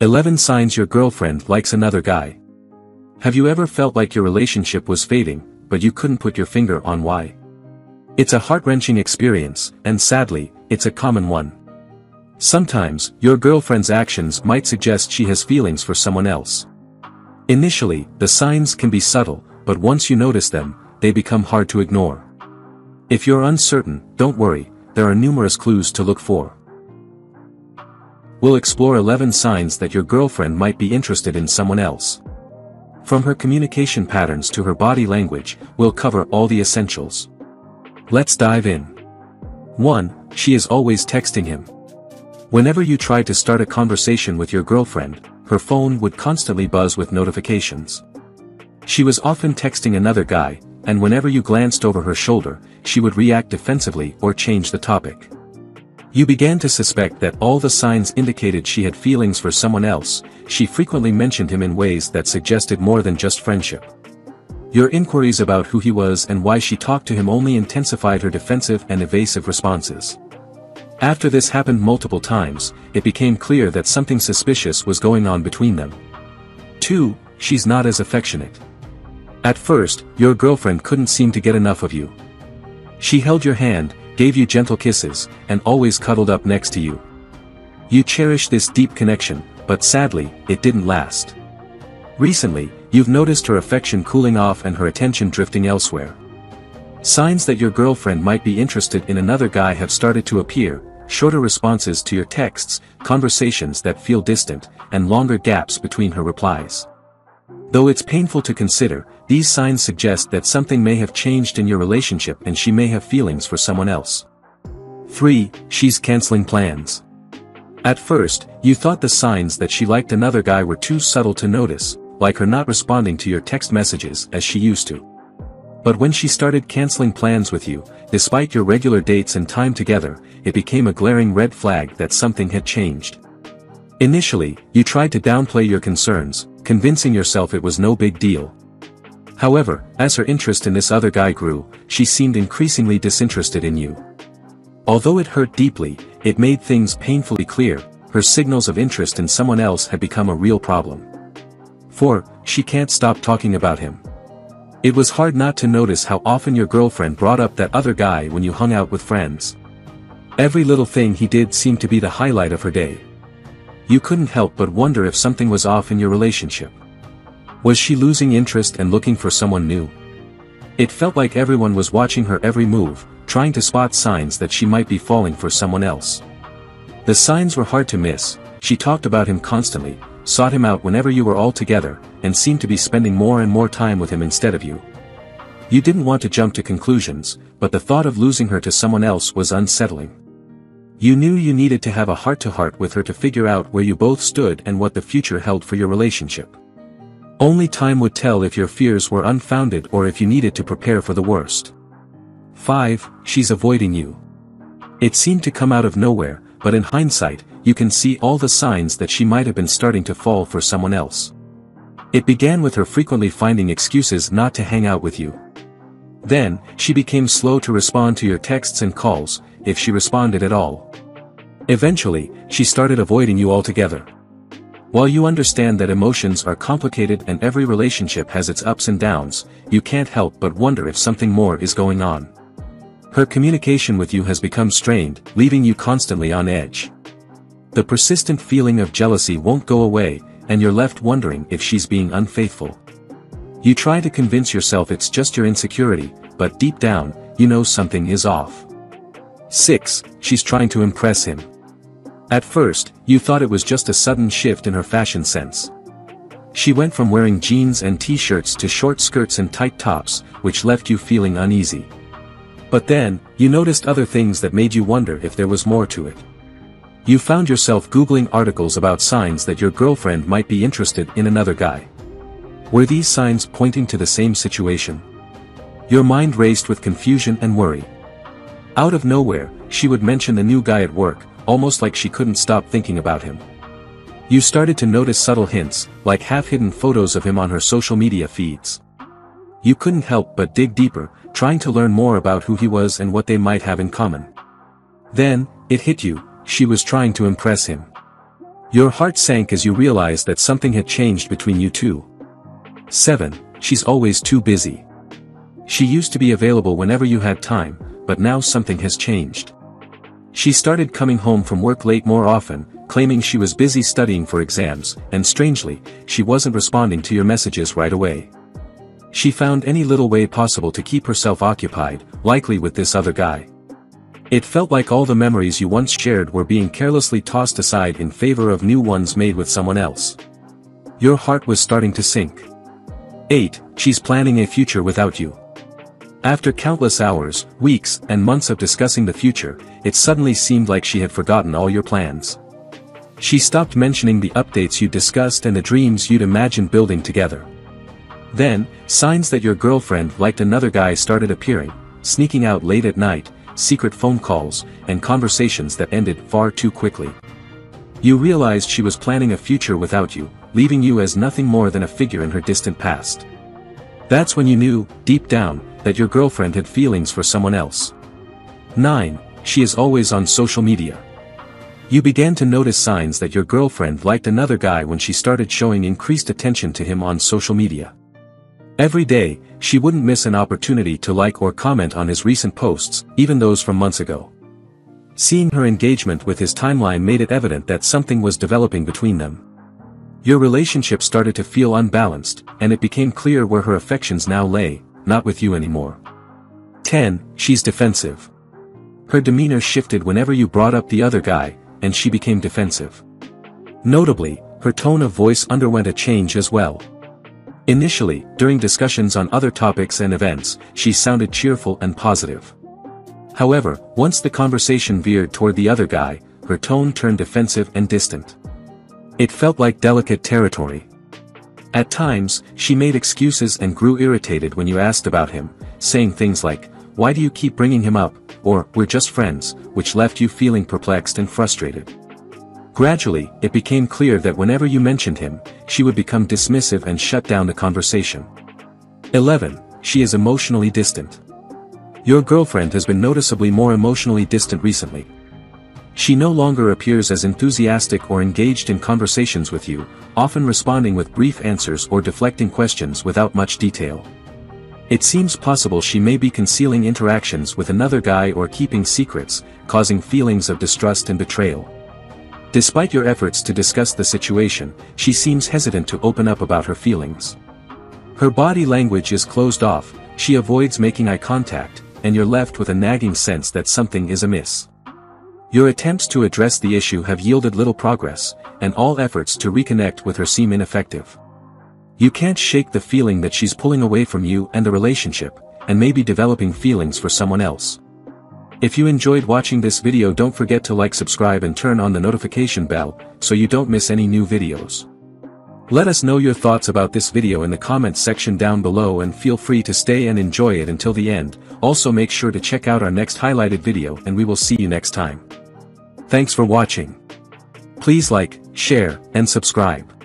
11 signs your girlfriend likes another guy. Have you ever felt like your relationship was fading, but you couldn't put your finger on why? It's a heart-wrenching experience, and sadly, it's a common one. Sometimes, your girlfriend's actions might suggest she has feelings for someone else. Initially, the signs can be subtle, but once you notice them, they become hard to ignore. If you're uncertain, don't worry, there are numerous clues to look for. We'll explore 11 signs that your girlfriend might be interested in someone else. From her communication patterns to her body language, we'll cover all the essentials. Let's dive in. 1. She is always texting him. Whenever you tried to start a conversation with your girlfriend, her phone would constantly buzz with notifications. She was often texting another guy, and whenever you glanced over her shoulder, she would react defensively or change the topic. You began to suspect that all the signs indicated she had feelings for someone else. She frequently mentioned him in ways that suggested more than just friendship. Your inquiries about who he was and why she talked to him only intensified her defensive and evasive responses. After this happened multiple times, it became clear that something suspicious was going on between them. 2. She's not as affectionate. At first, your girlfriend couldn't seem to get enough of you. She held your hand, gave you gentle kisses, and always cuddled up next to you. You cherished this deep connection, but sadly, it didn't last. Recently, you've noticed her affection cooling off and her attention drifting elsewhere. Signs that your girlfriend might be interested in another guy have started to appear: shorter responses to your texts, conversations that feel distant, and longer gaps between her replies. Though it's painful to consider, these signs suggest that something may have changed in your relationship and she may have feelings for someone else. 3. She's canceling plans. At first, you thought the signs that she liked another guy were too subtle to notice, like her not responding to your text messages as she used to. But when she started canceling plans with you, despite your regular dates and time together, it became a glaring red flag that something had changed. Initially, you tried to downplay your concerns, convincing yourself it was no big deal. However, as her interest in this other guy grew, she seemed increasingly disinterested in you. Although it hurt deeply, it made things painfully clear: her signals of interest in someone else had become a real problem. 4. She can't stop talking about him. It was hard not to notice how often your girlfriend brought up that other guy when you hung out with friends. Every little thing he did seemed to be the highlight of her day. You couldn't help but wonder if something was off in your relationship. Was she losing interest and looking for someone new? It felt like everyone was watching her every move, trying to spot signs that she might be falling for someone else. The signs were hard to miss. She talked about him constantly, sought him out whenever you were all together, and seemed to be spending more and more time with him instead of you. You didn't want to jump to conclusions, but the thought of losing her to someone else was unsettling. You knew you needed to have a heart-to-heart with her to figure out where you both stood and what the future held for your relationship. Only time would tell if your fears were unfounded or if you needed to prepare for the worst. 5. She's avoiding you. It seemed to come out of nowhere, but in hindsight, you can see all the signs that she might have been starting to fall for someone else. It began with her frequently finding excuses not to hang out with you. Then, she became slow to respond to your texts and calls, if she responded at all. Eventually, she started avoiding you altogether. While you understand that emotions are complicated and every relationship has its ups and downs, you can't help but wonder if something more is going on. Her communication with you has become strained, leaving you constantly on edge. The persistent feeling of jealousy won't go away, and you're left wondering if she's being unfaithful. You try to convince yourself it's just your insecurity, but deep down, you know something is off. 6. She's trying to impress him. At first, you thought it was just a sudden shift in her fashion sense. She went from wearing jeans and t-shirts to short skirts and tight tops, which left you feeling uneasy. But then, you noticed other things that made you wonder if there was more to it. You found yourself Googling articles about signs that your girlfriend might be interested in another guy. Were these signs pointing to the same situation? Your mind raced with confusion and worry. Out of nowhere, she would mention the new guy at work, almost like she couldn't stop thinking about him. You started to notice subtle hints, like half-hidden photos of him on her social media feeds. You couldn't help but dig deeper, trying to learn more about who he was and what they might have in common. Then, it hit you: she was trying to impress him. Your heart sank as you realized that something had changed between you two. 7. She's always too busy. She used to be available whenever you had time, but now something has changed. She started coming home from work late more often, claiming she was busy studying for exams, and strangely, she wasn't responding to your messages right away. She found any little way possible to keep herself occupied, likely with this other guy. It felt like all the memories you once shared were being carelessly tossed aside in favor of new ones made with someone else. Your heart was starting to sink. 8. She's planning a future without you. After countless hours, weeks, and months of discussing the future, it suddenly seemed like she had forgotten all your plans. She stopped mentioning the updates you discussed and the dreams you'd imagined building together. Then, signs that your girlfriend liked another guy started appearing, sneaking out late at night, secret phone calls, and conversations that ended far too quickly. You realized she was planning a future without you, leaving you as nothing more than a figure in her distant past. That's when you knew, deep down, that your girlfriend had feelings for someone else. 9. She is always on social media. You began to notice signs that your girlfriend liked another guy when she started showing increased attention to him on social media. Every day, she wouldn't miss an opportunity to like or comment on his recent posts, even those from months ago. Seeing her engagement with his timeline made it evident that something was developing between them. Your relationship started to feel unbalanced, and it became clear where her affections now lay, not with you anymore. 10. She's defensive. Her demeanor shifted whenever you brought up the other guy, and she became defensive. Notably, her tone of voice underwent a change as well. Initially, during discussions on other topics and events, she sounded cheerful and positive. However, once the conversation veered toward the other guy, her tone turned defensive and distant. It felt like delicate territory. At times, she made excuses and grew irritated when you asked about him, saying things like, "Why do you keep bringing him up?" or "We're just friends," which left you feeling perplexed and frustrated. Gradually, it became clear that whenever you mentioned him, she would become dismissive and shut down the conversation. 11. She is emotionally distant. Your girlfriend has been noticeably more emotionally distant recently. She no longer appears as enthusiastic or engaged in conversations with you, often responding with brief answers or deflecting questions without much detail. It seems possible she may be concealing interactions with another guy or keeping secrets, causing feelings of distrust and betrayal. Despite your efforts to discuss the situation, she seems hesitant to open up about her feelings. Her body language is closed off, she avoids making eye contact, and you're left with a nagging sense that something is amiss. Your attempts to address the issue have yielded little progress, and all efforts to reconnect with her seem ineffective. You can't shake the feeling that she's pulling away from you and the relationship, and maybe developing feelings for someone else. If you enjoyed watching this video, don't forget to like, subscribe, and turn on the notification bell, so you don't miss any new videos. Let us know your thoughts about this video in the comments section down below, and feel free to stay and enjoy it until the end. Also make sure to check out our next highlighted video, and we will see you next time. Thanks for watching. Please like, share, and subscribe.